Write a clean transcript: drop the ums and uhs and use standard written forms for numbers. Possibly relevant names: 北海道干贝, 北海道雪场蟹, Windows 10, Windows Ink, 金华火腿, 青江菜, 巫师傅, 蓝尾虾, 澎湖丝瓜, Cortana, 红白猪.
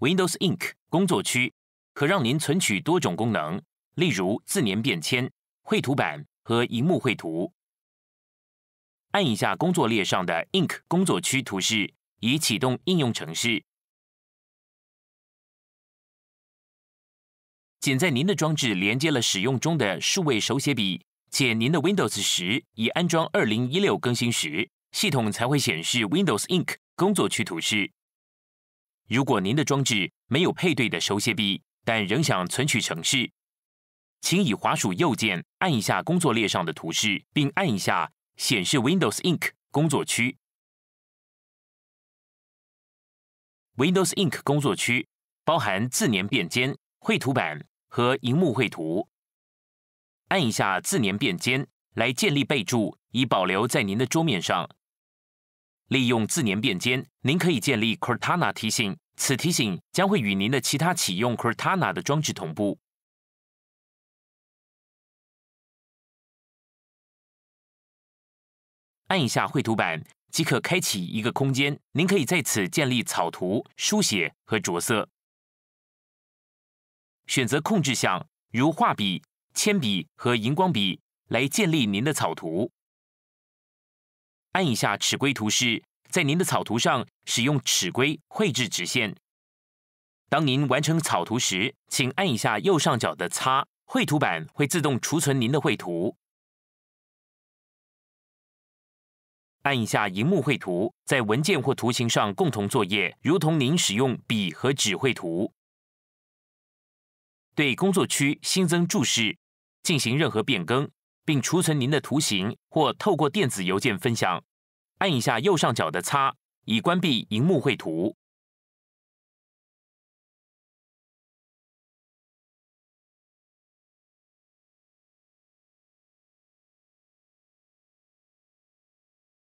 Windows Ink 工作区可让您存取多种功能，例如字年变迁、绘图板和萤幕绘图。按一下工作列上的 Ink 工作区图示，以启动应用程式。仅在您的装置连接了使用中的数位手写笔，且您的 Windows 10已安装2016更新时，系统才会显示 Windows Ink 工作区图示。如果您的装置没有配对的手写笔，但仍想存取程式，请以滑鼠右键按一下工作列上的图示，并按一下显示 Windows Ink 工作区。Windows Ink 工作区包含字年变迁、绘图板和萤幕绘图。按一下字年变迁来建立备注，以保留在您的桌面上。利用字年变迁，您可以建立 Cortana 提醒，此提醒将会与您的其他启用 Cortana 的装置同步。按一下绘图板即可开启一个空间，您可以在此建立草图、书写和着色。选择控制项，如画笔、铅笔和荧光笔，来建立您的草图。按一下尺规图示，在您的草图上使用尺规绘制直线。当您完成草图时，请按一下右上角的“”，绘图板会自动储存您的绘图。按一下萤幕绘图，在文件或图形上共同作业，如同您使用笔和纸绘图。对工作区新增注释，进行任何变更，并储存您的图形或透过电子邮件分享。按一下右上角的“，以关闭萤幕绘图。